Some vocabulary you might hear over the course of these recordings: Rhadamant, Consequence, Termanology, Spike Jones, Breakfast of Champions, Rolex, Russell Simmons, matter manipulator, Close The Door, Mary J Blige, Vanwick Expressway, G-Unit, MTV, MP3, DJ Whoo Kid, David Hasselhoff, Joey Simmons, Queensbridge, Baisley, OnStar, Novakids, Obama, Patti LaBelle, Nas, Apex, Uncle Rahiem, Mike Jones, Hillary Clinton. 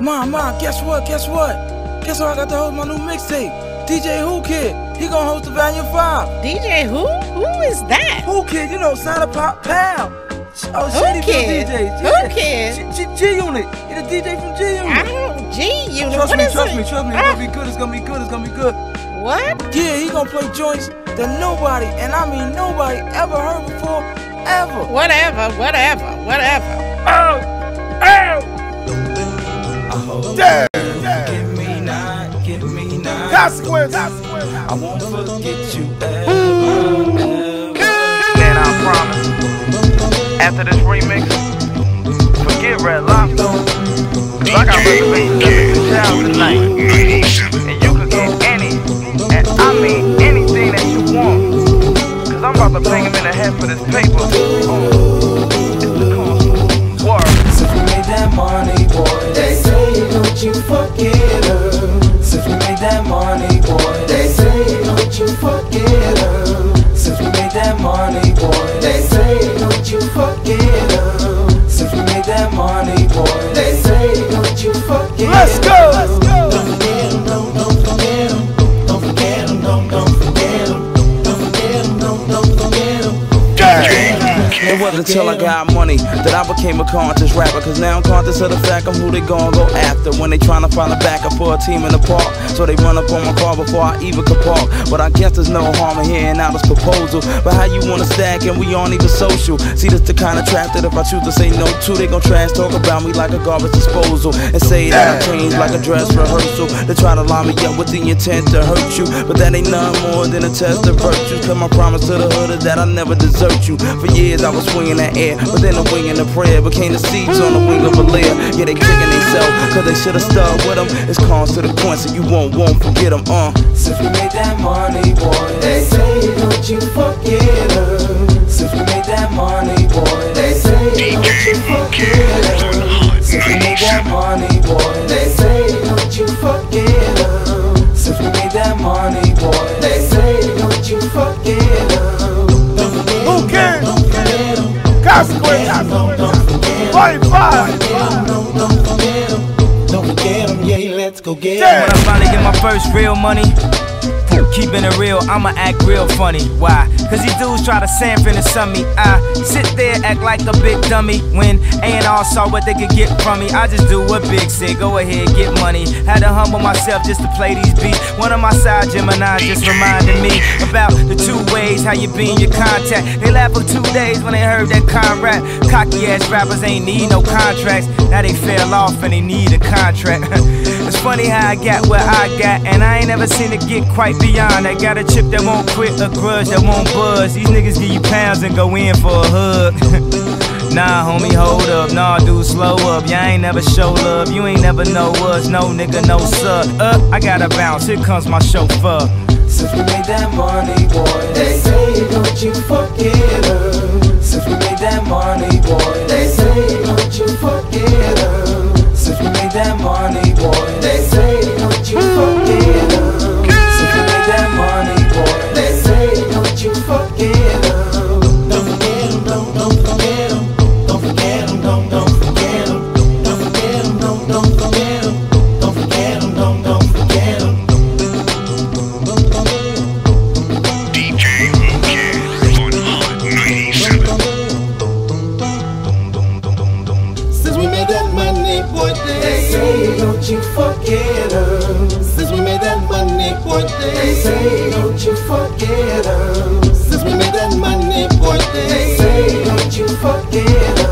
Ma, guess what? Guess who I got to host my new mixtape? DJ Whoo Kid. He gonna host the Volume 5. DJ Who? Who is that? Who Kid, you know, sign up, pop, pal. Oh, Shady Kid. DJ. Who Kid? G-Unit. You're the DJ from G-Unit. I don't G-Unit. Trust me. It's gonna be good. It's gonna be good. What? Yeah, he gonna play joints that nobody, and I mean nobody, ever heard before, ever. Whatever. Oh. Damn. Give me not. Consequence. I won't forget you ever. Then I promise. After this remix, forget Red Lobster. Cause I got reservations at the hotel tonight. And you can get anything that you want. Cause I'm about to bang him in the head for this paper. It's the Cons Vol. 5. So we made that money, boy. They say, don't you forget her. So we made that money, boy. They say, don't you forget her. Since we made that money, boy, they say, don't you forget her. Since we made that money, boy, they say, don't you forget her. Let's go! Don't forget him, don't forget him. Don't forget him, don't forget him. Don't forget him, don't forget him. It wasn't until I got money that I became a conscious rapper. Cause now I'm conscious of the fact I'm who they gon' go after. When they tryna find a backer for a team in the park, so they run up on my car before I even could park. But I guess there's no harm in hearing out this proposal. But how you wanna stack and we aren't even social? See, this the kind of trap that if I choose to say no to, they gon' trash talk about me like a garbage disposal, and say that I changed like a dress rehearsal. They try to line me up with the intent to hurt you, but that ain't none more than a test of virtue. Cause my promise to the hood is that I'll never desert you. For years I was swinging that air, but then a wing and a prayer became the seeds on the wing of a lair. Yeah, they kicking themselves cause they should've stuck with them. It's Cons to the Cons, so you won't forget them, Since we made that money, boy, they say, don't you forget her. Since we made that money, boy, they say, don't you forget her. Since we made that money, boy, they say, don't you forget her. Since we made that money, boy, they say, don't you forget her. Who cares? Consequence. Don't forget him, yeah, let's go get him. When I finally get my first real money, keeping it real, I'ma act real funny. Why? Cause these dudes try to sample and sum me. I sit there, act like a big dummy. When A&R saw what they could get from me, I just do what Big said, go ahead, get money. Had to humble myself just to play these beats. One of my side Gemini just reminded me about the two ways how you be in your contact. They laughed for 2 days when they heard that con rap. Cocky ass rappers ain't need no contracts. Now they fell off and they need a contract. It's funny how I got what I got, and I ain't ever seen it get quite beyond. I got a chip that won't quit, a grudge that won't buzz. These niggas give you pounds and go in for a hug. Nah, homie, hold up. Nah, dude, slow up. Y'all ain't never show love. You ain't never know us. No nigga, no sub. I gotta bounce. Here comes my chauffeur. Since we made that money, boy, they say, don't you forget her. Since we made that money, boy, they say, don't you forget her. Since we made that money, boy, they say, don't you forget her. Since we made that money, boy, they say, don't you forget her. Don't forget him, don't forget him. Don't forget him, don't forget him. Don't forget him, don't forget him. Don't forget him, don't forget him. DJ Whoo Kid 197. Since we made that money, boy, they say, don't you forget her. Since we made that money, boy, they say, don't you forget her.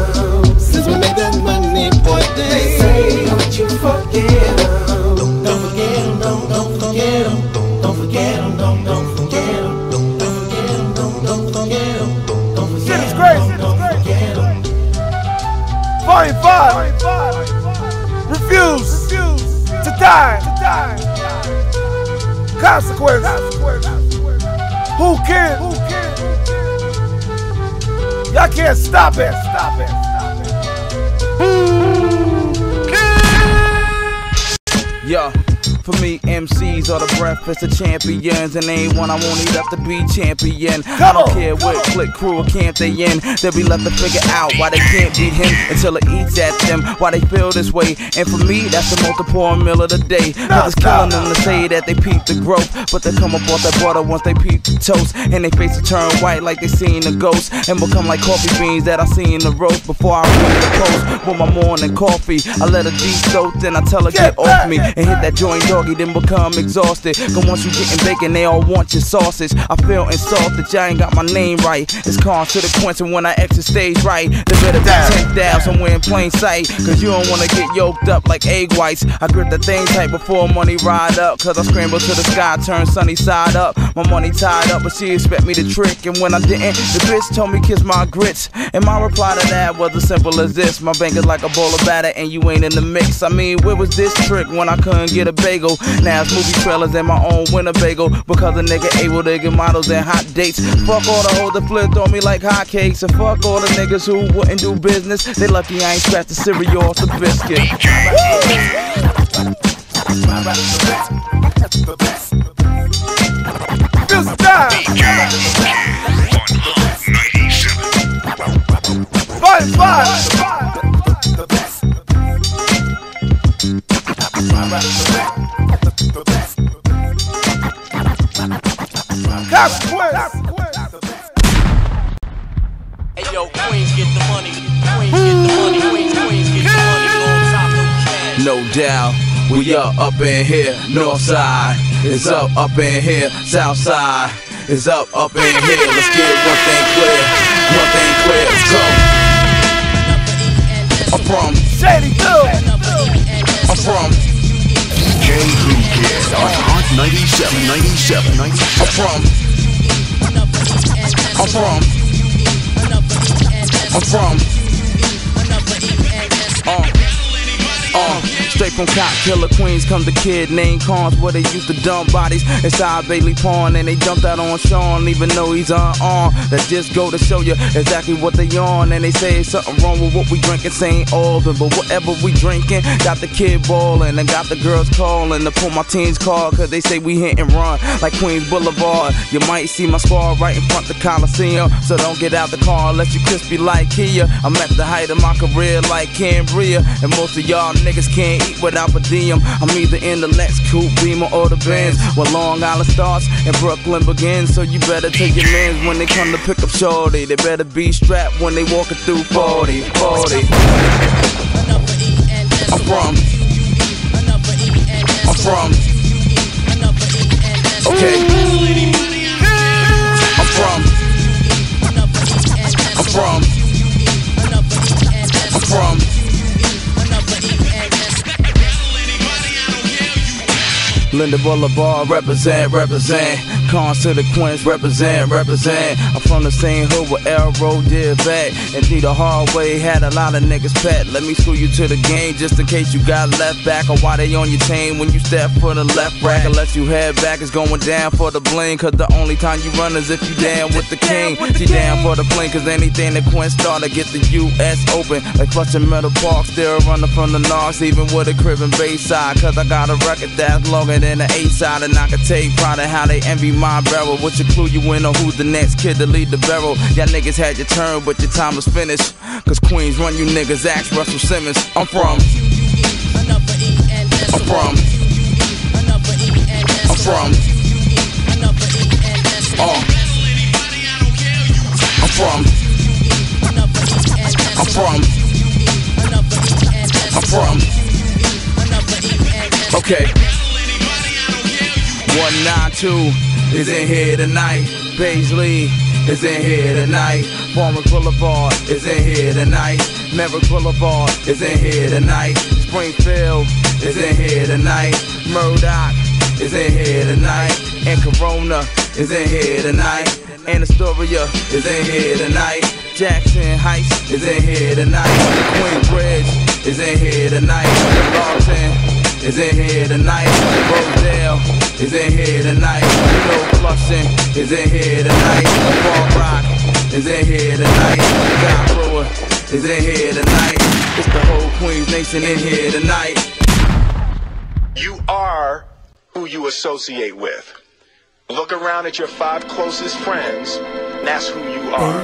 Since we made that money, boy, they say, don't you forget her. Since we made that money, boy, they say, don't you forget her. Don't forget him, don't forget him. Don't forget him, don't forget him. Don't forget him, don't forget him. Don't forget him, don't forget him. 45. Refuse to die. Consequence. Who cares? Y'all can't stop it. Stop it. Yeah. For me, MCs are the breakfast of champions, and anyone I won't eat up to be champion. I don't care what click crew or camp they in, they'll be left to figure out why they can't beat him until it eats at them, why they feel this way. And for me, that's the multiple meal of the day. Cause it's killing them to say that they peep the growth, but they come up off that butter once they peep the toast, and they face to turn white like they seen a ghost, and become like coffee beans that I seen the roast. Before I run the post with my morning coffee, I let her de-soak, then I tell her get off me, and hit that joint doggy, then become exhausted. Cause once you getting bacon, they all want your sausage. I feel insulted, I ain't got my name right. It's Consequence, and when I exit stage right, they better be 10,000 somewhere in plain sight. Cause you don't wanna get yoked up like egg whites. I grip the thing tight before money ride up, cause I scramble to the sky, turn sunny side up. My money tied up, but she expect me to trick, and when I didn't, the bitch told me kiss my grits. And my reply to that was as simple as this: my bank is like a bowl of batter and you ain't in the mix. I mean, where was this trick when I couldn't get a bagel? Now it's movie trailers and my own Winnebago, because a nigga able to get models and hot dates. Fuck all the hoes that flipped on me like hotcakes, and fuck all the niggas who wouldn't do business. They lucky I ain't scratched the cereal off the biscuit. This time. The best. The best. Hey yo, Queens get the money. Queens get the money. Queens get the money. No doubt, we are up in here. North side is up in here. South side is up in here. Let's get one thing clear. One thing clear. Let's go. I'm from Shady Hill. I'm from J. Whoo Kid on Hot 97. Straight from cop killer Queens come the kid named Cons, where they used to dump bodies inside Bailey Pond, and they dumped out on Sean even though he's unarmed. That just go to show you exactly what they on. And they say something wrong with what we drinking, saying Alvin, but whatever we drinking got the kid ballin' and got the girls calling to pull my team's car, cause they say we hit and run like Queens Boulevard. You might see my squad right in front the Coliseum, so don't get out the car unless you crispy like Kia. I'm at the height of my career like Cambria, and most of y'all niggas can't eat without a DM. I'm either in the Lex, Coupe, Beamer, or the Benz, where Long Island starts and Brooklyn begins. So you better take your mans when they come to pick up shorty. They better be strapped when they walking through 40. I'm from okay. I'm from Linda Boulevard, represent. Consequence, represent. I'm from the same hood where Elro did back, and through the hallway had a lot of niggas pet. Let me screw you to the game just in case you got left back, or why they on your team when you step for the left rack. Unless you head back, it's going down for the bling, cause the only time you run is if you down with the king. She down for the bling, cause anything that Quinn started get the U.S. open. Like clutching metal parks, still running from the Nas, even with a crib in Bayside, cause I got a record that's longer than the A-side, and I can take pride in how they envy my barrel. What you clue you in on who's the next kid to lead the barrel? Y'all niggas had your turn, but your time was finished, cause Queens run you niggas, ask Russell Simmons. I'm from okay. 192 is in here tonight. Baisley is in here tonight. Palmer Boulevard is in here tonight. Merrick Boulevard is in here tonight. Springfield is in here tonight. Murdoch is in here tonight. And Corona is in here tonight. And Astoria is in here tonight. Jackson Heights is in here tonight. Queensbridge is in here tonight. Lawton is in here tonight. Rodale is in here tonight. No Flushing is in here tonight. Ball Rock is in here tonight. God Brewer is in here tonight. It's the whole Queens Nation in here tonight. You are who you associate with. Look around at your 5 closest friends, and that's who you are.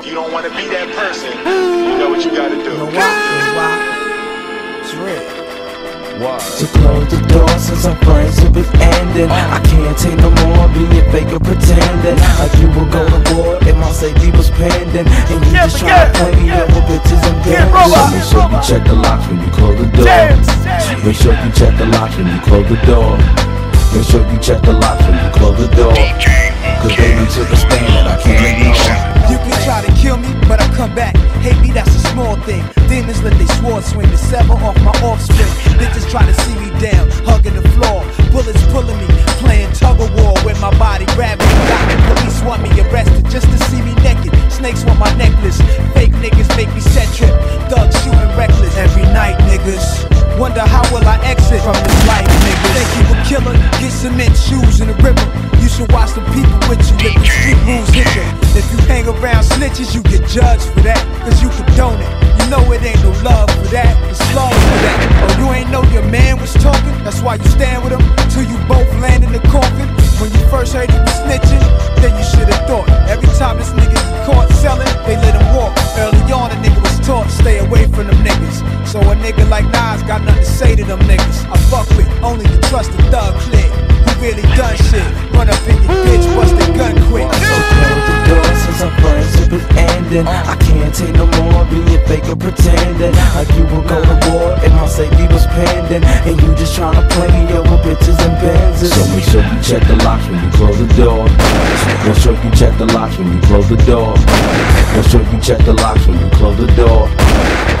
If you don't want to be that person, you know what you got to do. It's real. To close the door since our friendship is ending. I can't take no more being fake or pretending. Like you will go to war if my safety was pending. And you just tryna play me up with bitches and bitches. Make sure you check the locks when you close the door. Make sure you check the locks when you close the door. Make sure you check the locks when you close the door. Cause they done took a stand that I can't ignore. You can try to kill me, but I come back. Hate me, that's a small thing. Demons let they sword swing to sever off my offspring. Bitches try to see me down, hugging the floor. Bullets pulling me, playing tug of war with my body grabbing me. Police want me arrested just to see me naked. Snakes want my necklace. Fake niggas make me set trip. Thugs shooting reckless every night, niggas. Wonder how will I exit from this life, niggas. Think you a killer? Get cement shoes in the river. You should watch the people with you. If the street rules hit you, if you hang around snitches, you get judged for that. Cause you condone it. You know it ain't no love for that. It's love for that. Oh, you ain't know your man was talking. That's why you stand with him till you both land in the coffin. When you first heard he was snitching, then you should have thought. Every time this nigga caught selling, they let him walk. Early on, a nigga was taught stay away from them niggas. So a nigga like Nas got nothing to say to them niggas. I fuck with only the trusted thug clique. Who really done shit? Run up in your bitch, bust the gun quick. So close the door since our friendship is ending. I can't take no more being fake or pretending. Like you will go to war if my safety was pending. And you just tryna play me over bitches and benzes. So make sure you check the locks when you close the door. Make sure you check the locks when you close the door. Make sure you check the locks when you close the door.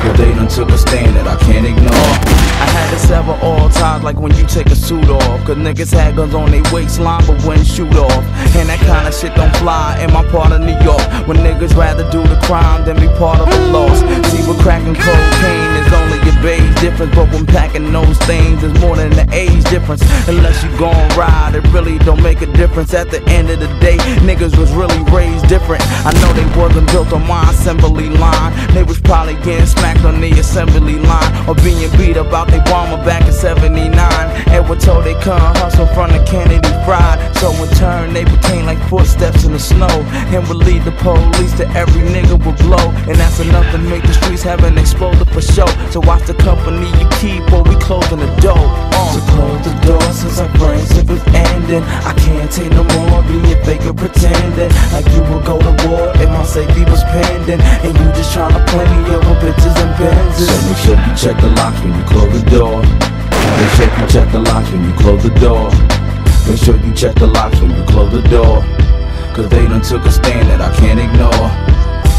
Cause they done took a stand that I can't ignore. I had to sever all ties like when you take a suit off. Cause niggas had guns on their waistline but wouldn't shoot off. And that kind of shit don't fly in my part of New York. When niggas rather do the crime than be part of the loss. See what cracking cocaine is only a beige difference. But when packing those things is more than the age difference. Unless you gon' ride, it really don't make a difference. At the end of the day, niggas was really raised different. I know they wasn't built on my assembly line. They was probably getting smacked on the assembly line, or being beat up out they bomber back in 79. And were told they couldn't hustle from the Kennedy Fried. So in turn they became like footsteps in the snow, and would lead the police to every nigga would blow. And that's enough to make the streets have an exploded for show. So watch the company you keep or we closing the door. So close the door since our friendship is ending. I can't take no more being fake or pretending. Like you will go to war if my safety was pending. And you just tryna play me over bitches and benzes. So make sure you check the locks when you close the door. Make sure you check the locks when you close the door. Make sure you check the locks when you close the door. Cause they done took a stand that I can't ignore.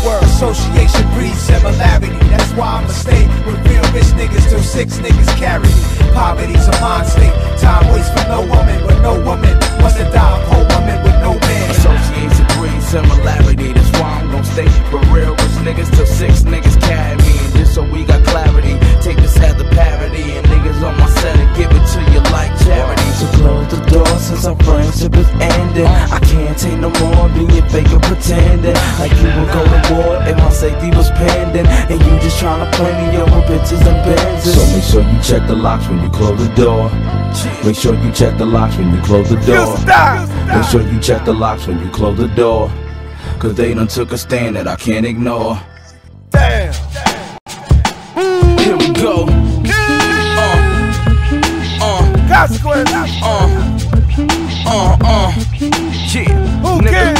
Word association breeds similarity. That's why I'ma stay with real rich niggas till 6 niggas carry me. Poverty's a mind state. Time waits for no woman, but no woman wants to die a poor woman with no man. Association breeds similarity. That's why I'm gon' stay with real rich niggas till 6 niggas carry me. And just so we got clarity, take this as the parody. And niggas on my set and give it to you like charity. So close the door since our friendship is ending. I can't take no more being fake or pretending. Like you will go to and my safety was pending. And you just tryna play me over bitches and benzes. So make sure you check the locks when you close the door. Make sure you check the locks when you close the door. Make sure you check the locks when you close the door. Cause they done took a stand that I can't ignore. Damn. Here we go. Who cares?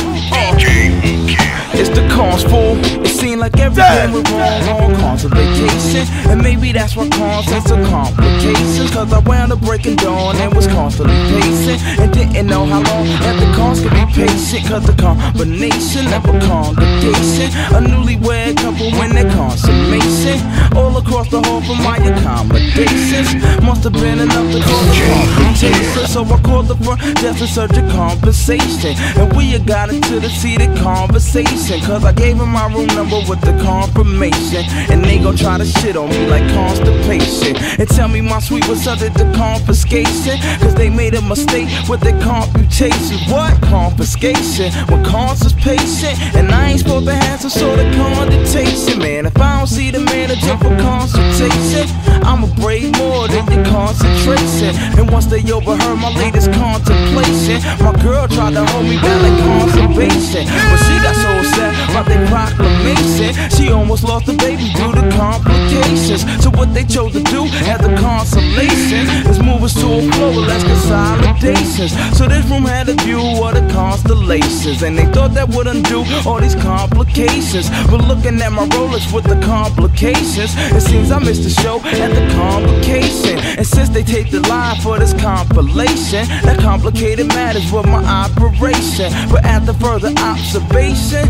It's the Cons Vol. It seemed like everything was wrong. Cons of vacation, and maybe that's why cons had some complications. Cause I wound up breaking dawn and was constantly pacing, and didn't know how long that the cons could be patient. Cause the combination of a congregation, a newlywed couple when they consummation, all across the hall from my accommodations, must have been enough to call the confrontation. So I called the front desk in search of compensation, and we had got into the seated conversation. Cause I gave him my room number with the confirmation, and they gon' try to shit on me like constipation, and tell me my suite was subject to confiscation. Cause they made a mistake with their computation. What? Confiscation when cons is patient, and I ain't supposed to have some sort of connotation. Man, if I don't see the manager for consultation, chase it, I'ma brave more than the concentration. And once they overheard my latest contemplation, my girl tried to hold me down like conservation, but she got so sad about their proclamation, she almost lost the baby due to complications. So what they chose to do as a consolation is move us to a floor with less consolidations. So this room had a view of the constellations, and they thought that would undo all these complications. But looking at my Rolex with the complications, it seems I missed the show at the convocation. And since they taped the line for this compilation, that complicated matters with my operation. But after further observation,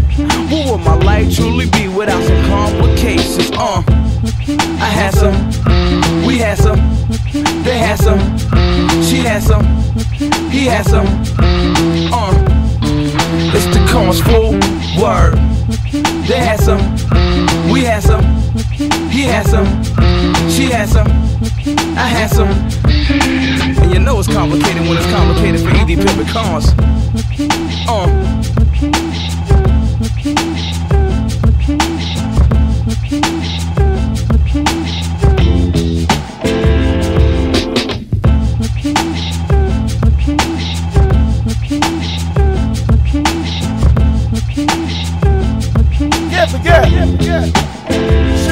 what would my life truly be without some complications? I had some, we had some, they had some, she had some, he had some. It's the Cons Vol. word. They had some, we had some, he had some, she had some, I had some. And you know it's complicated when it's complicated for ED Pimp and Cons.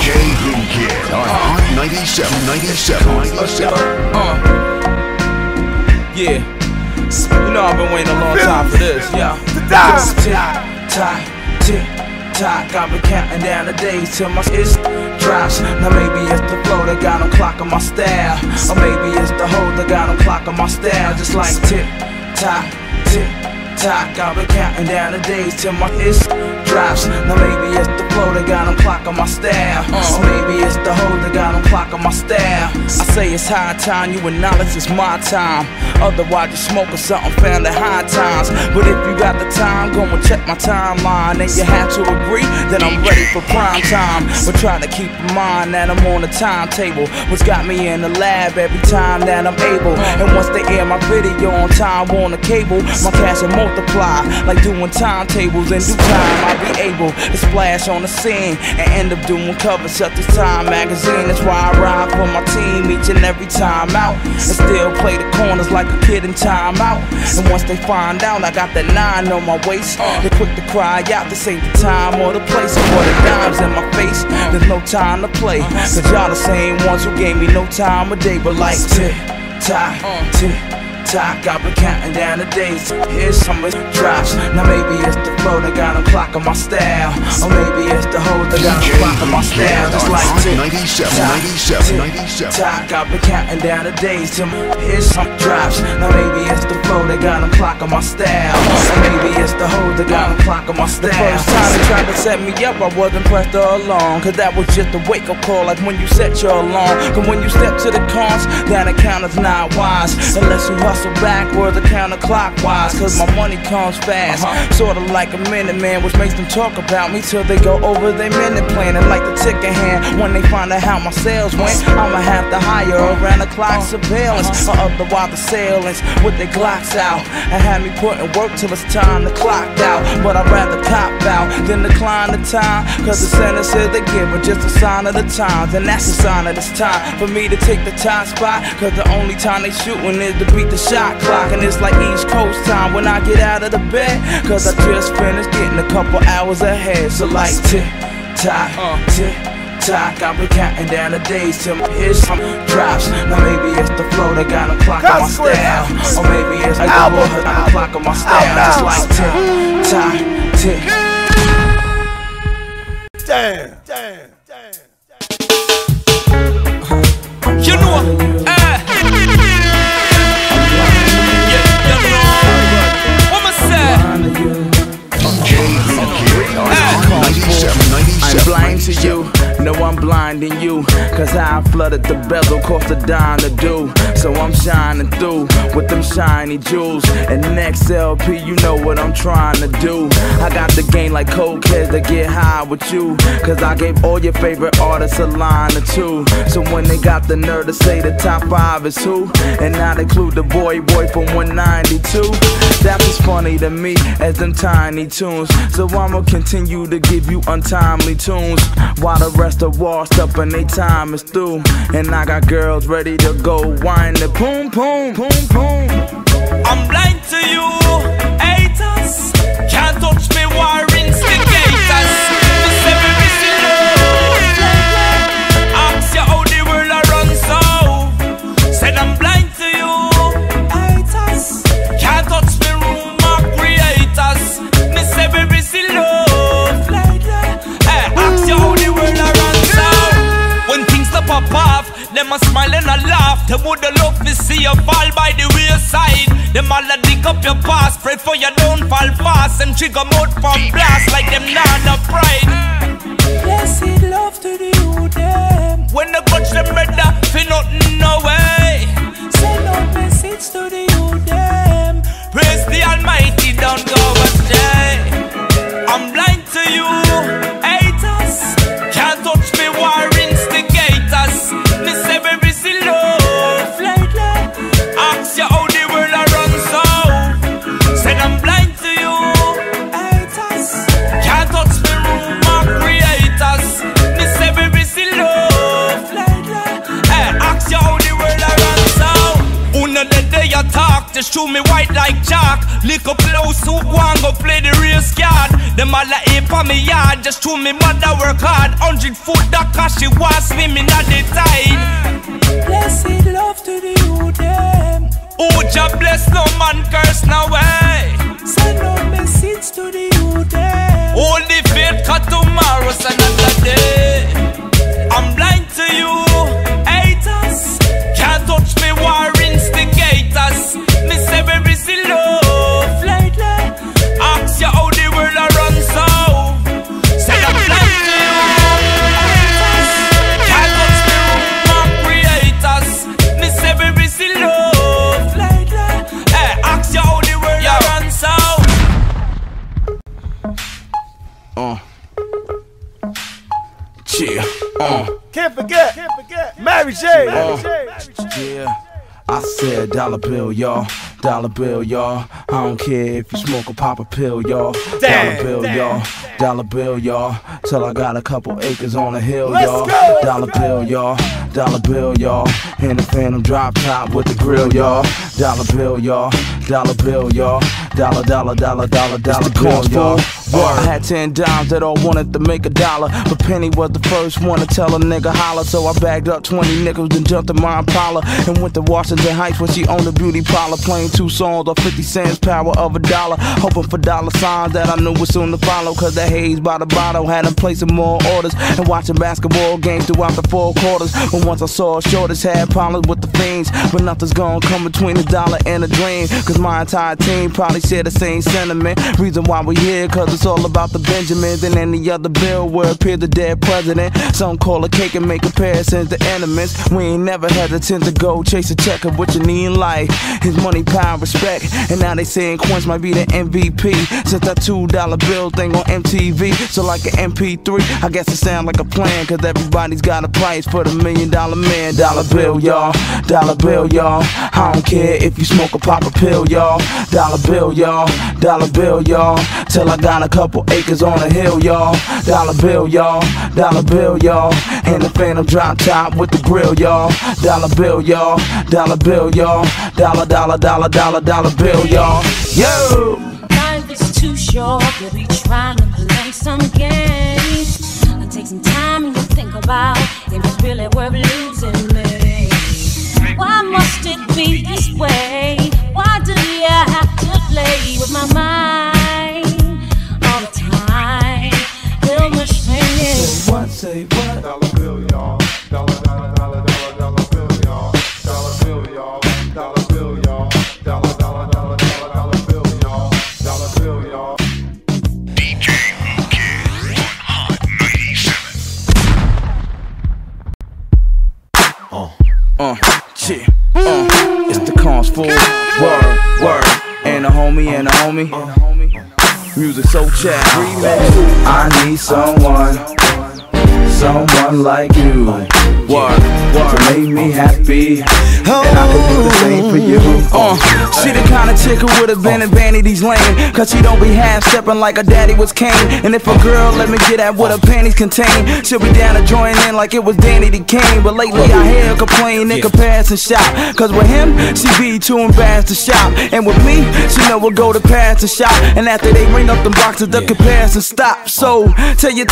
DJ Whoo Kid on Hot 97.7. Yeah, you know I've been waiting a long time for this, yeah. Tick tock, I've been counting down the days till my it's drops. Now maybe it's the flow that got them clocking my style, or maybe it's the hold that got them clocking my style. Just like tick tock, I've been counting down the days till my it's drops. Now maybe it's the flow that got them clocking my style, so maybe it's the hold that got them clocking my style. I say it's high time, you acknowledge it's my time. Otherwise you smoking something found at high times. But if you got the time, go and check my timeline, and you have to agree that I'm ready for prime time. But try to keep in mind that I'm on a timetable, which got me in the lab every time that I'm able. And once they air my video on Time Warner Cable, my cash will multiply like doing timetables. In due time I'll be able to splash on the scene and end up doing covers such as Time Magazine. That's why I ride for my team each and every time out, and still play the corners like a kid in time out. And once they find out I got that 9 on my waist, they're quick to cry out, this ain't the time or the place. For the dimes in my face, there's no time to play, cause y'all the same ones who gave me no time of day. But like tick tock, I've been counting down the days. Here's some of the drops. Now maybe it's the flow that got them clocking my style, or maybe it's the hold that got them clocking my style. Just like tick tock, I've been counting down the days. Here's some drops. Now maybe it's the flow that got them clocking my style, or maybe it's the hold that got them clocking my style. The first time they tried to set me up, I wasn't pressed or along, cause that was just a wake up call, like when you set your alarm. Cause when you step to the cons, that encounter's not wise, unless you hustle backwards or counterclockwise, cause my money comes fast, sorta like a minute man, which makes them talk about me till they go over their minute plan. And like the ticker hand, when they find out how my sales went, I'ma have to hire around the clock surveillance, or otherwise the assailants with their glocks out, and have me putting work till it's time to clock out. But I'd rather cop out than decline the time, cause the sentences they give are just a sign of the times, and that's a sign of this time for me to take the top spot, cause the only time they shooting is to beat the shot clock. And it's like East Coast time when I get out of the bed, cause I just finished getting a couple hours ahead. So like tick tock, I've been counting down the days till here's some drops. Now maybe it's the flow that got them clocking my style, or maybe it's the album that got them clocking my style. Just like tick tock. Damn. You know what? I'm blind to you. No, I'm blinding you, cause I flooded the bezel, cost a dime to do. So I'm shining through with them shiny jewels. And next LP, you know what I'm trying to do. I got the game like cold kids that get high with you, cause I gave all your favorite artists a line or two. So when they got the nerve to say the top 5 is who, and not include the boy from 192, that was funny to me as them tiny tunes. So I'ma continue to give you untimely tunes while the rest are washed up and they time is through. And I got girls ready to go whine the boom, boom, boom, boom. I'm blind to you, haters. Can't touch me, war instigators. This every missing love. Ask you how the world I run so. Said I'm blind to you, haters. Can't touch me, rumor creators. This every missing love. Ask you how the world I run so. When things the pop off, them a smile and a laugh. Them woulda love to see you fall by the wayside. Them all a dig up your past, pray for you don't fall fast. Them trigger mode from blast like them not a pride. Blessed love to the who them. When the coach them red up, fi nothing no way. Send out message to the who them. Praise the Almighty, don't go astray. I'm blind to you, haters. Can't touch me, war instigators. Miss every busy love lately. Ask you how the world I run so. Said I'm blind to you, haters. Can't touch me, rumor creators. Miss every busy love lately. Ask you how the world I run so. Una the day you talk, just show me white like chalk. Lick up close, who want go play the race card. Them all a ape on me yard, just show me mother work hard. 100 foot that cause she was swimming at the tide. Blessed love to the who them. Oh, Jah bless no man, curse no way. Send no message to the who them. Only faith, cause tomorrow's another day. I'm blind to you, haters. Can't touch me, war instigators. Miss every busy love lately. Ask you how the world I run so. Said I'm blind to you. Yeah, Can't forget Mary J. Yeah, I said dollar bill, y'all. Dollar bill, y'all. I don't care if you smoke or pop a pill, y'all. Dollar bill, y'all. Dollar bill, y'all. Till I got a couple acres on a hill, y'all. Dollar bill, y'all. Dollar bill, y'all. In the phantom drop top with the grill, y'all. Dollar bill, y'all. Dollar bill, y'all. Dollar, dollar, dollar, dollar, dollar bill, y'all. I had 10 dimes that all wanted to make a dollar, but Penny was the first one to tell a nigga holler. So I bagged up 20 nickels, then jumped in my Impala and went to Washington Heights where she owned a beauty parlor, playing 2 songs or 50 cents, power of a dollar, hoping for dollar signs that I knew was soon to follow. Cause that haze by the bottle had him placing more orders and watching basketball games throughout the 4 quarters. But once I saw shortest had problems with the fiends, but nothing's gonna come between a dollar and a dream. Cause my entire team probably share the same sentiment. Reason why we here, cause it's all about the Benjamins and any other bill where appeared the dead president. Some call a cake and make comparisons to enemies. We ain't never hesitant to go chase a check of what you need in life. His money, power, respect. And now they saying Quince might be the MVP since that $2 bill thing on MTV. So like an MP3, I guess it sound like a plan, cause everybody's got a price for the $1 million man. Dollar bill, y'all. Dollar bill, y'all. I don't care if you smoke or pop a pill, y'all. Dollar bill, y'all. Dollar bill, y'all. Till I got a couple acres on a hill, y'all. Dollar bill, y'all. Dollar bill, y'all. And the phantom drop top with the grill, y'all. Dollar bill, y'all. Dollar bill, y'all. Dollar, dollar, dollar, dollar, dollar bill, y'all. Yo! Life is too short, we'll be trying to play some games. I'll take some time and you think about if it's really worth losing me. Why must it be this way? Why do I have to play with my mind? So what say what? Dollar bill, y'all. Dollar, dollar, dollar, dollar, dollar bill, y'all. Dollar bill, y'all. Dollar bill, y'all. Dollar, dollar, dollar, dollar, dollar bill, y'all. Dollar bill, y'all. DJ Whoo Kid 197. It's the Cons Vol. Word, and a homie, music so chat. I need someone like you. Word, to make me happy. And I can do the same for you. She the kind of chick who would've been in vanity's lane, cause she don't be half-stepping like her daddy was Kane. And if a girl let me get at what her panties contain, she'll be down to join in like it was Danny the Kane. But lately I hear her complain and pass and shop, cause with him, she be too embarrassed to shop. And with me, she know we'll go to pass and shop. And after they ring up them boxes, the comparison stop. So, tell your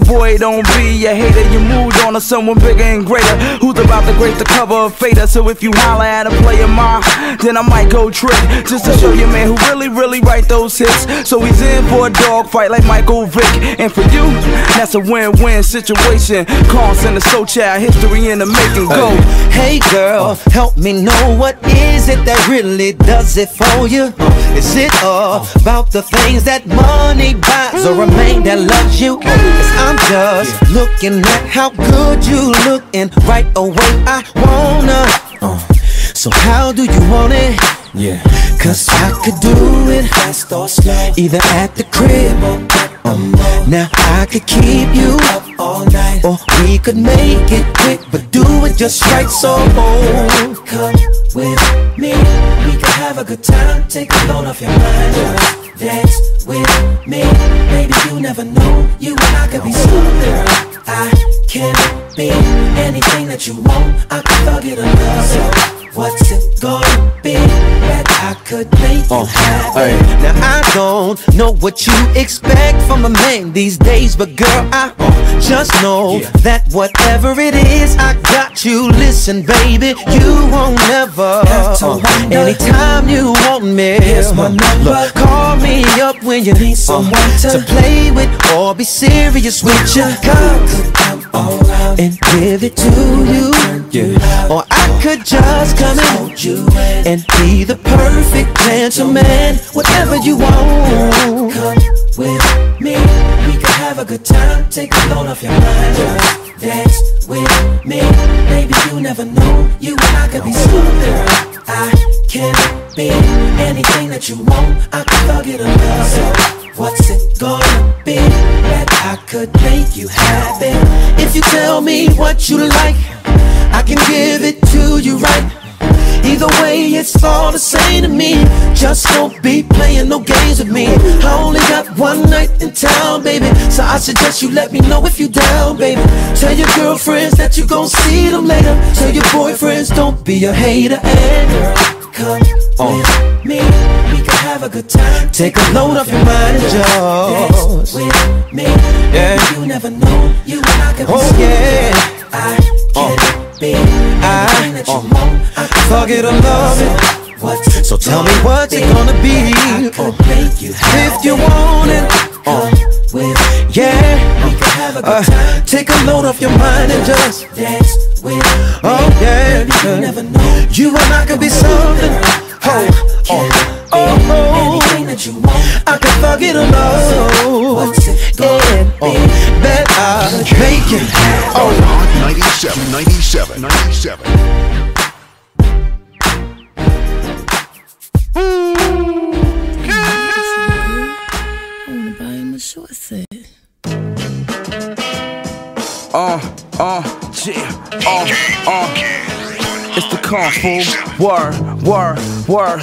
boy don't be a hater. You moved on to someone bigger and greater, who's about to grace the cover of Fader. So if you holler at a player, ma, then I might go trick, just to show you, man, who really write those hits. So he's in for a dog fight like Michael Vick. And for you, that's a win-win situation. Cons in the SoCal, history in the making. Go. Hey girl, help me know, what is it that really does it for you? Is it all about the things that money buys, or a man that loves you? Cause I'm just looking at how good you look, and right away I wanna. So how do you want it? Cause I could do it fast or slow, either at the crib or at the mall. Now I could keep you up all night, or we could make it quick, but do it just right. So come with me, we could have a good time, take a load off your mind. Just dance with me, baby, you never know, you and I could be something. I can be anything that you want, I can thug it alone. So what's it gonna be that I could make you happy? Now I don't know what you expect from a man these days, but girl, I just know that whatever it is, I got you. Listen, baby, you won't never have to wonder. Anytime you want me, here's my number. Look, call me up when you need someone to play with or be serious with you. And give it to you, or I could just come in and be the perfect gentleman. Whatever you want, come with me, we can have a good time, take a load off your mind. Just dance with me, baby, you never know, you and I could be something. I can be anything that you want, I can thug it alone. So what's it gonna be that I could make you happy? If you tell me what you like, I can give it to you right. Either way, it's all the same to me. Just don't be playing no games with me. I only got one night in town, baby, so I suggest you let me know if you down, baby. Tell your girlfriends that you gon' see them later. Tell your boyfriends don't be a hater. And girl, come with me, we can have a good time, take a load off your mind and yours. Dance with me, baby, you never know, you and I can be I can be anything that you want, I can thug it or love it. So tell me what's it gonna be, if you want it, we can have a good time, take a load off your mind and just dance with me, baby, you never know, you and I could be something. Anything that you want, I can thug it or love it. That I make it. 97. I wanna buy him a short set. It's the Cons Vol. Word.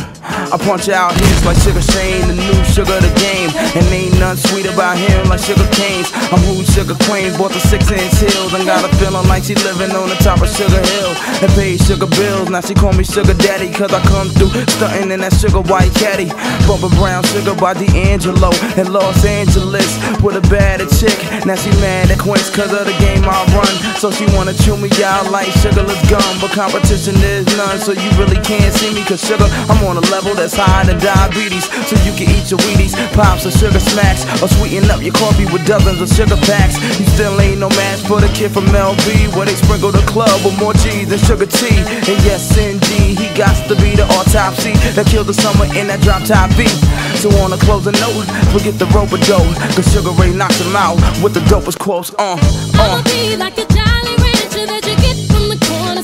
I punch out hits like Sugar Shane, the new sugar the game. And ain't none sweet about him like sugar canes. I'm who sugar queen, bought the 6-inch heels, and got a feeling like she living on the top of Sugar Hill and paid sugar bills. Now she call me Sugar Daddy, cause I come through stunting in that sugar white caddy, bumping brown sugar by D'Angelo in Los Angeles with a badder chick. Now she mad at Quince cause of the game I run, so she wanna chew me out like sugarless gum. But competition there's none, so you really can't see me, cause sugar, I'm on a level that's higher than diabetes. So you can eat your Wheaties, pops or sugar smacks, or sweeten up your coffee with dozens of sugar packs. You still ain't no match for the kid from LB, where they sprinkle the club with more cheese than sugar tea. And yes indeed, he got to be the autopsy that killed the summer in that drop top beat. So on a closing note, forget the rope a dope, cause Sugar Ray knocks him out with the dopest quotes. I'ma be like a Jolly Rancher that you get from the corner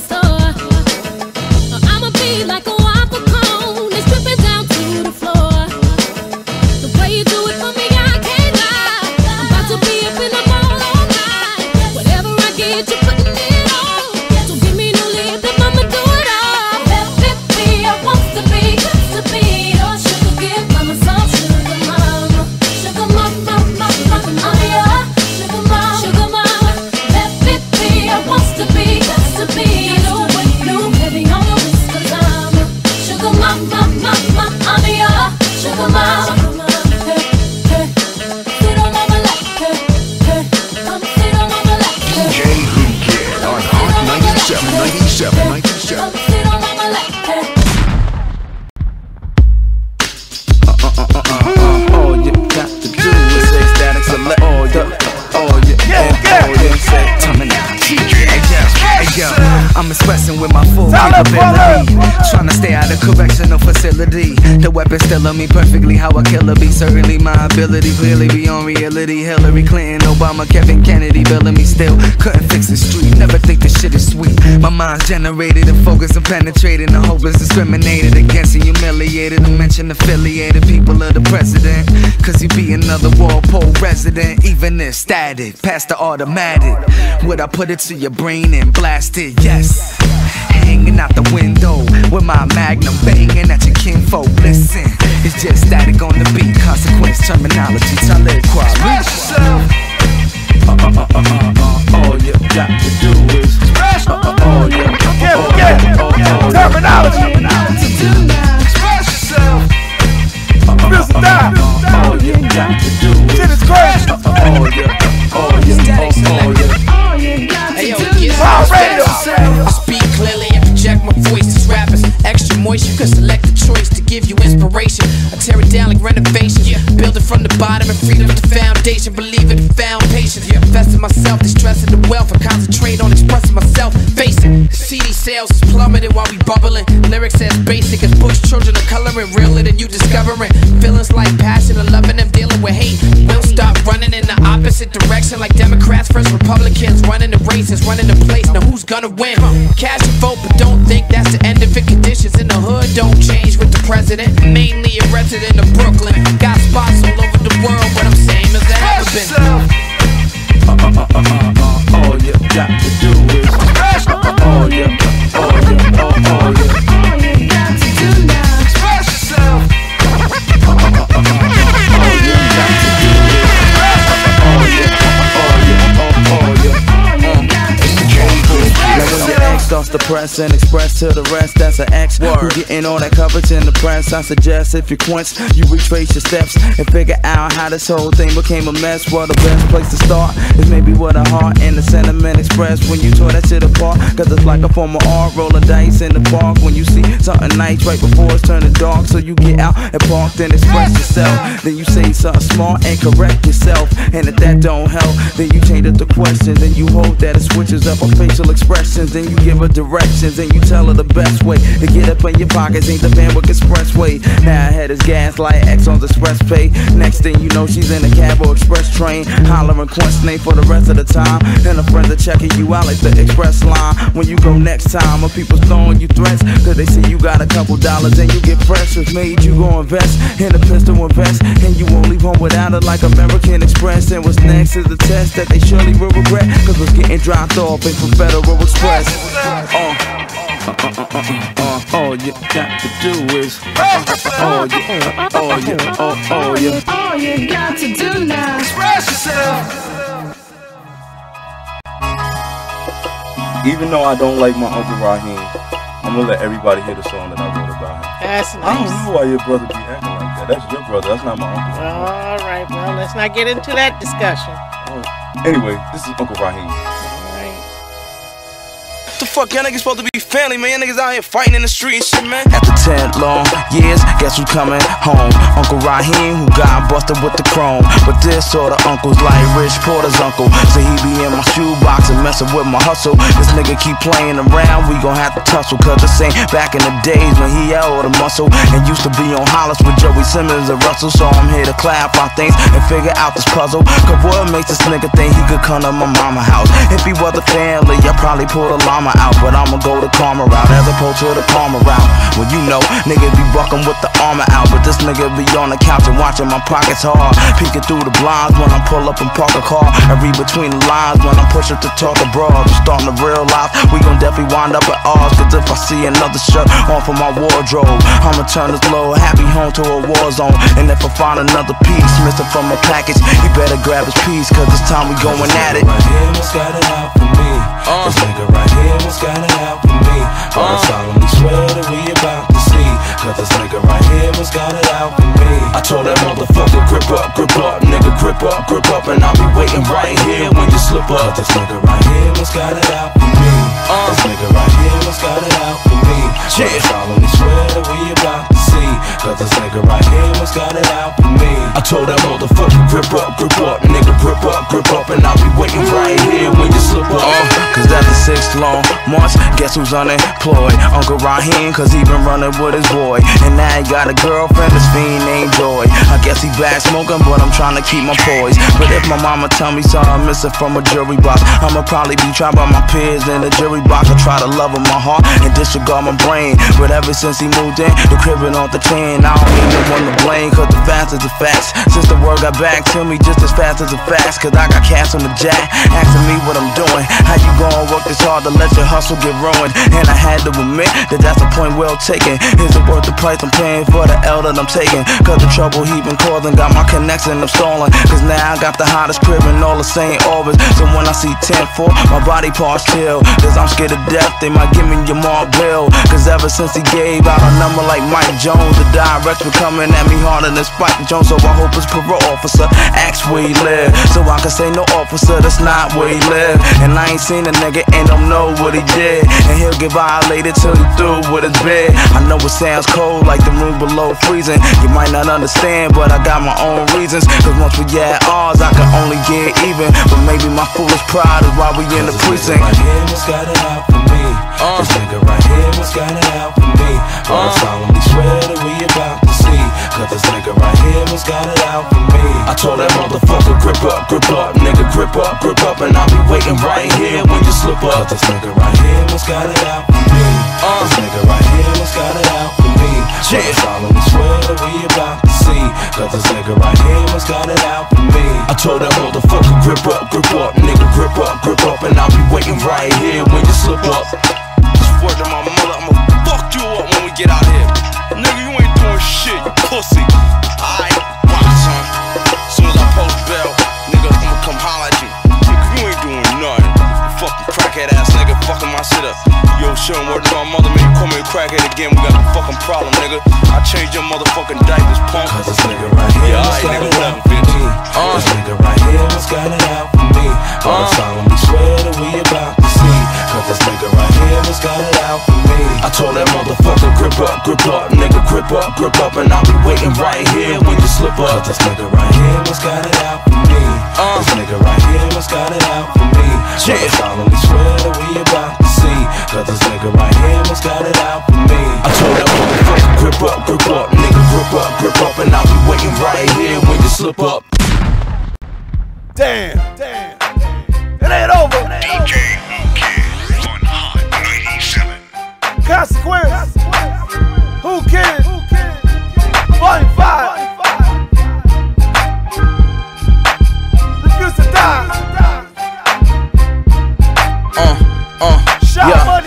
I'm expressing with my full capability, trying to stay out of correctional facility. The weapon's still on me, perfectly how a killer be. Certainly my ability clearly beyond reality. Hillary Clinton, Obama, Kevin Kennedy, billing me still. Couldn't fix the street, never think this shit is sweet. My mind's generated and focused and penetrating. The hope is discriminated against and humiliated. I mention affiliated people of the president, cause he be another Walpole resident. Even if static, past the automatic, would I put it to your brain and blast it? Yes, hanging out the window with my magnum, banging at your kinfolk. Listen, it's just static on the beat. Consequence, terminology, tell it quality. All you got to do is express. Terminology. Express yourself. All you got to do is express. All you got to do is I speak clearly and project my voice as rappers. Extra moist, you could select the choice to give you inspiration. I tear it down like renovation. Build it from the bottom and freedom is the foundation. Believe it, found patience. Investing myself, distressing the wealth. I concentrate on expressing myself. Facing CD sales is plummeting while we bubbling. Lyrics as basic as Bush children are coloring. Realer than you discovering. Feelings like passion and loving them, dealing with hate. We'll stop running in the opposite direction like Democrats versus Republicans. Running the races, running the place. Now who's gonna win? Cash a vote, but don't think that's the end of it. Conditions in the hood don't change with the president. Mainly a resident of Brooklyn. Got spots all over the world, but I'm same as I ever been. All you got to do is express. All you got to do now, express yourself. All you got to do is express. All you got to do. Starts to press and express to the rest. That's an X word. Who getting all that coverage in the press? I suggest if you quench, you retrace your steps and figure out how this whole thing became a mess. Well, the best place to start is maybe with a heart and the sentiment expressed when you tore that shit apart. Cause it's like a form of art, rolling dice in the park. When you see something nice right before it's turning dark, so you get out and park, then express yourself. Then you say something smart and correct yourself. And if that don't help, then you change up the question. Then you hope that it switches up on facial expressions. Then you give her directions and you tell her the best way to get up in your pockets. Ain't the Vanwick Expressway. Now her head is gaslight, Exxon's Express Pay. Next thing you know, she's in a cab or express train, hollering Quince's name for the rest of the time. And her friends are checking you out like the express line. When you go next time, her people's throwing you threats, cause they see you got a couple dollars and you get pressures made you go invest in a pistol invest. And you won't leave home without it like American Express. And what's next is the test that they surely will regret, cause what's getting dropped off ain't from Federal Express. All you got to do is all you got to do now, express yourself. Even though I don't like my Uncle Raheem, I'm gonna let everybody hear the song that I wrote about him. That's nice. I don't know why your brother be acting like that. That's your brother, that's not my uncle. Alright, well, let's not get into that discussion. Anyway, this is Uncle Raheem. The fuck, y'all niggas supposed to be family, man? Y'all niggas out here fighting in the street and shit, man. After 10 long years, guess who's coming home? Uncle Raheem, who got busted with the chrome. But this sort of uncle's like Rich Porter's uncle. So he be in my shoebox and messing with my hustle. This nigga keep playing around, we gon' have to tussle. Cause this ain't back in the days when he had all the muscle and used to be on Hollis with Joey Simmons and Russell. So I'm here to clarify things and figure out this puzzle. Cause what makes this nigga think he could come to my mama house? If he was a family, I probably pulled a llama out, but I'ma go the karma route as opposed to the palmer route. Well, you know, nigga be bucking with the armor out, but this nigga be on the couch and watching my pockets hard, peeking through the blinds when I pull up and park a car, and read between the lines when I push up to talk abroad. I'm starting to realize we gon' definitely wind up at odds, cause if I see another shirt on for my wardrobe, I'ma turn this little happy home to a war zone. And if I find another piece missing from a package, he better grab his piece, cause it's time we going at it. Right here, almost got it out for me. This nigga right here almost got it out for me. But I solemnly swear that we about to see, cause this nigga right here almost got it out for me. I told that motherfucker grip up, nigga grip up, and I'll be waiting right here when you slip up. Cause this nigga right here almost got it out for me. This nigga right here almost got it out for me. But I solemnly swear that we about to see, cause this nigga right here almost got it out for me. I told that motherfucker grip up, nigga grip up, and I'll be waiting right here when you slip up. Cause that's the 6 long months, guess who's unemployed? Uncle Raheem, cause he been running with his boy. And now he got a girlfriend, this fiend named Joy. I guess he back smoking, but I'm trying to keep my poise. But if my mama tell me something missing from a jury box, I'ma probably be tried by my peers in the jury box. I try to love with my heart and disregard my brain, but ever since he moved in, the crib been off the chain. I don't even want to blame, cause the facts is the facts. Since the word got back to me, just as fast as the facts. Cause I got cats on the jack, asking me what I'm doing. How you gonna work this hard to let your hustle get ruined? And I had to admit that that's a point well taken. Is it worth the price I'm paying for the L that I'm taking? Cause the trouble he been causing got my connection, I'm stalling. Cause now I got the hottest crib in all the St. Albans. So when I see 10-4, my body parts chill. Cause I'm scared of death, they might give me your Mark Bill. Cause ever since he gave out a number like Mike Jones, the directs were coming at me harder than Spike Jones. So I hope his parole officer asks where he live, so I can say no officer, that's not where he live. And I ain't seen a nigga and don't know what he did, and he'll get violated till he through with his bed. I know it sounds cold like the room below freezing, you might not understand, but I got my own reasons. Cause once we get ours, I can only get even. But maybe my foolish pride is why we in the precinct. This nigga right here must got it out for me. This nigga right here must got it out for me. But I solemnly swear that we about to see. Cause this nigga right here must got it out for me. I told that motherfucker grip up, nigga grip up, and I'll be waiting right here when you slip up. Cause this nigga right here must got it out for me. This nigga right here must got it out for me. But I solemnly swear that we about to see. Cause this nigga right here must got it out for me. I told that motherfucker grip up, nigga grip up, and I'll be waiting right here when you slip up. Just word to my mother, I'ma fuck you up when we get out here. Nigga, you ain't doing shit, you pussy. Alright, watch son. Soon as I post bell, nigga, I'ma come holler at you. Nigga, you ain't doing nothing. Fucking crackhead ass nigga, fucking my shit up. Yo, shit, I'm working on my mother, man. You call me a crackhead again, we got a fucking problem, nigga. I changed your motherfucking diapers, punk. Cause this nigga right here, yeah, alright, nigga, whatever, bitch. This nigga right here, what's got it out for me? But I solemnly swear that we about to see. Cause this nigga right here, what's got it out for me? I told that motherfucker grip up, nigga, grip up, and I'll be waiting right here when you slip up. Cause this nigga right here, what's got it out for me? This nigga right here, what's got it out for me? But I solemnly swear that we about to see. Cause this nigga right here, what's got it out for me? I told that motherfucker grip up, nigga, grip up, and I'll be waiting right here when you slip up. Damn, damn, it ain't over. DJ Whoo Kid on Hot 97. Consequence. Who Kid? 45. Refuse to die. Shot money.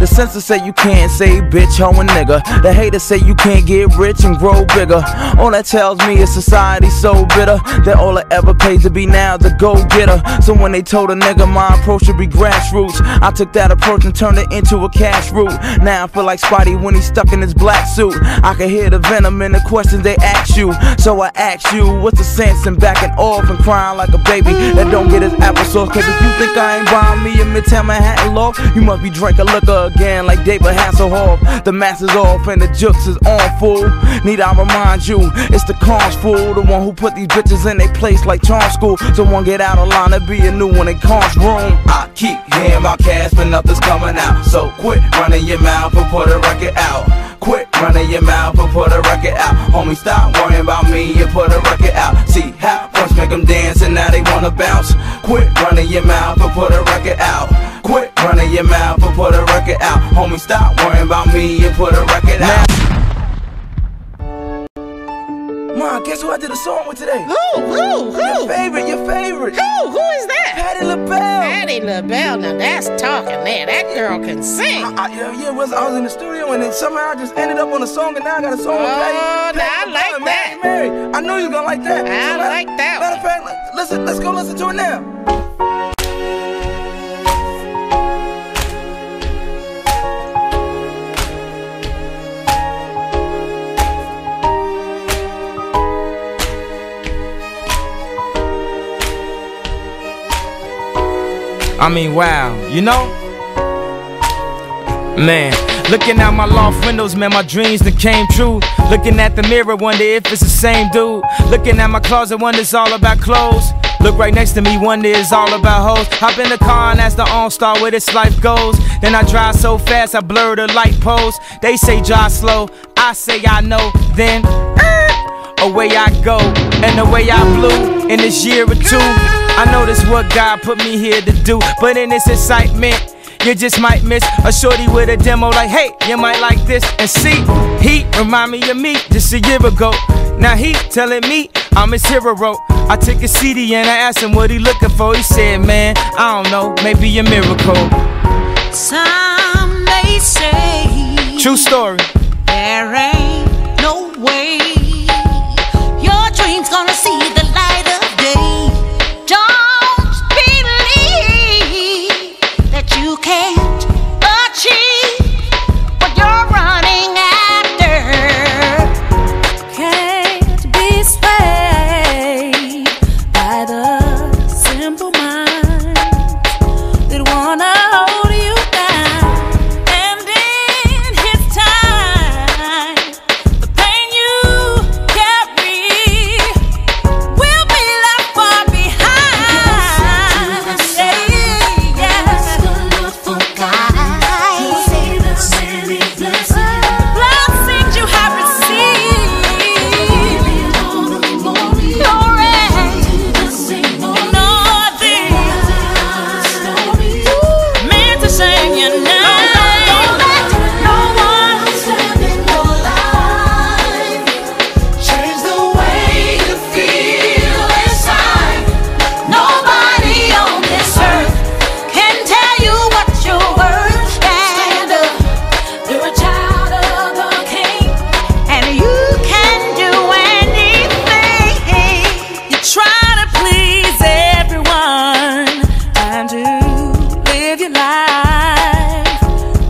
The censor say you can't say bitch, hoe, and nigga. The haters say you can't get rich and grow bigger. All that tells me is society's so bitter that all it ever pays to be now is a go-getter. So when they told a nigga my approach should be grassroots, I took that approach and turned it into a cash route. Now I feel like Spidey when he's stuck in his black suit. I can hear the venom in the questions they ask you. So I ask you, what's the sense in backing off and crying like a baby that don't get his applesauce? Cause if you think I ain't buying me a Midtown Manhattan loft, you must be drinking liquor again like David Hasselhoff. The mask is off and the jukes is on, fool. Need I remind you, it's the Cons, fool. The one who put these bitches in their place like charm school. So one get out of line, there be a new one in Cons room. I keep hearing about cash, but nothing's coming out. So quit running your mouth and put a record out. Quit running your mouth and put a record out. Homie, stop worrying about me and put a record out. See how once make them dance and now they wanna bounce. Quit running your mouth and put a record out. Quit running your mouth and put a record out. Homie, stop worrying about me and put a record out. Mom, guess who I did a song with today? Who? Your favorite. Who is that? Patti LaBelle. Patti LaBelle, now that's talking there. That girl can sing. I was in the studio and then somehow I just ended up on a song and now I got a song with Patti. Oh, now I like that. Mary, I know you're gonna like that. I like that. Matter of fact, let's go listen to it now. I mean, wow, you know? Man, looking out my loft windows, man, my dreams that came true. Looking at the mirror, wonder if it's the same dude. Looking at my closet, wonder it's all about clothes. Look right next to me, wonder it's all about hoes. Hop in the car and ask the OnStar where this life goes. Then I drive so fast, I blur the light poles. They say drive slow, I say I know. Then, away I go, and away I blew in this year or two. I know this what God put me here to do, but in this excitement, you just might miss a shorty with a demo like, hey, you might like this. And see, he remind me of me just a year ago. Now he telling me I'm his hero. I took his CD and I asked him what he looking for. He said, man, I don't know, maybe a miracle. Some may say, true story, there ain't no way your dream's gonna see the light of day. Don't believe that you can't achieve what you're running after. Can't be swayed by the simple mind that wanna hold you down. And in his time, the pain you carry will be left far behind. Say, yes, go look for God. He'll see the many blessings you have received. Glory, and all things meant to sing your name. No one standing your life. Change the way you feel inside. Nobody on this earth can tell you what you're worth. Stand up, you're a child of the King, and you can do anything. You try to please everyone, time to live your life.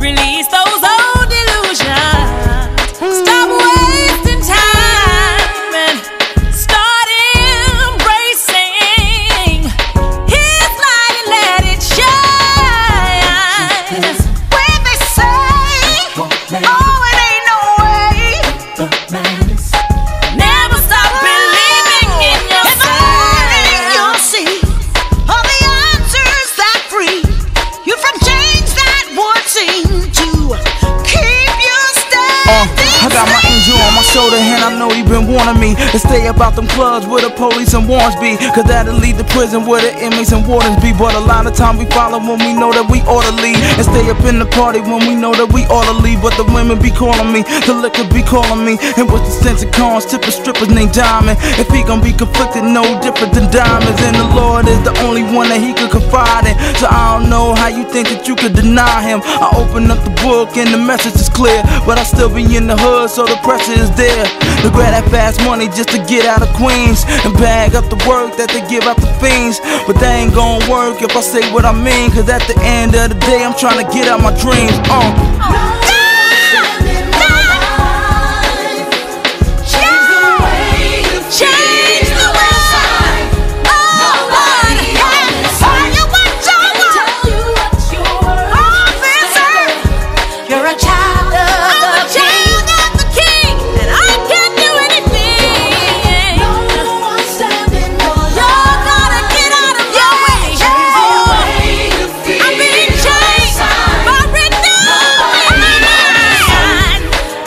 Release those old delusions. Stop wasting time and start embracing His light and let it shine. When they say, oh, it ain't no way, never stop believing in yourself. You'll see all the answers that free you from change that would seem to keep you standing. I got my angel on my shoulder and I know he been warning me to stay about them clubs where the police and warrants be, cause that'll lead to prison where the inmates and wardens be. But a lot of time we follow when we know that we orderly, and stay up in the party when we know that we orderly. But the women be calling me, the liquor be calling me, and what's the sense of cons? Tipping strippers named Diamond. If he gon' be conflicted, no different than diamonds. And the Lord is the only one that he could confide in, so I don't know how you think that you could deny him. I open up the book and the message is clear, but I still be in the hood, so the pressure is there to grab that fast money just to get out of Queens and bag up the work that they give out the fiends. But that ain't gon' work if I say what I mean, cause at the end of the day I'm tryna get out my dreams. Change the world. Nobody else. Are you what you want? Officer, you're a child of the King. And I can do anything. You're gonna get out of your way. I'm being changed by renewing.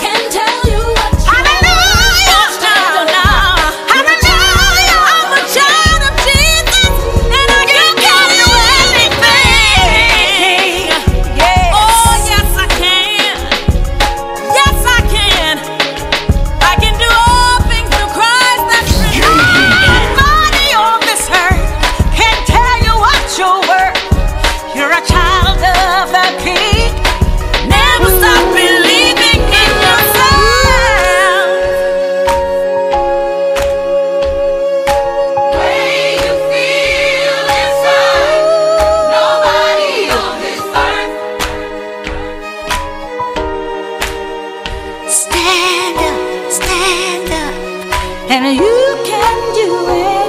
Can tell you what you Hallelujah, I'm a child of Jesus, and I can do anything. Oh, yes I can. Yes I can. I can do all things through Christ that strengthens me. Nobody on this earth can tell you what you're worth. You're a child of the King. Never stop believing in yourself. Way you feel inside. Nobody on this earth. Stand up, and you can do it.